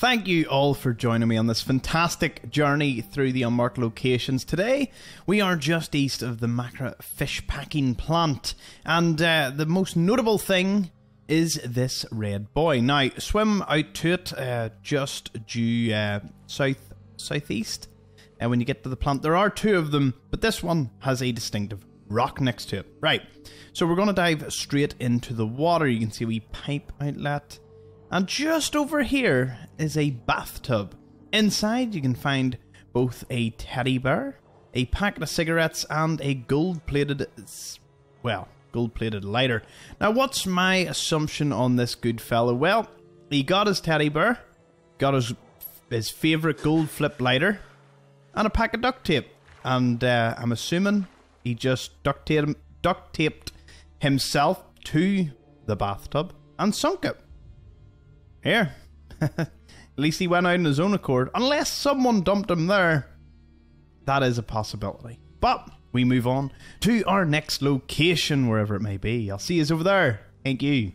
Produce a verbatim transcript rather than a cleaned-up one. Thank you all for joining me on this fantastic journey through the unmarked locations. Today, we are just east of the Mahkra Fish Packing Plant, and uh, the most notable thing is this red buoy. Now, swim out to it uh, just due uh, south southeast, and uh, when you get to the plant, there are two of them, but this one has a distinctive rock next to it. Right, so we're going to dive straight into the water. You can see a wee pipe outlet. And just over here is a bathtub. Inside you can find both a teddy bear, a packet of cigarettes, and a gold-plated, well, gold-plated lighter. Now what's my assumption on this good fellow? Well, he got his teddy bear, got his, his favourite gold flip lighter, and a pack of duct tape. And uh, I'm assuming he just duct taped, duct taped himself to the bathtub and sunk it. Here. At least he went out on his own accord. Unless someone dumped him there. That is a possibility. But we move on to our next location, wherever it may be. I'll see you over there. Thank you.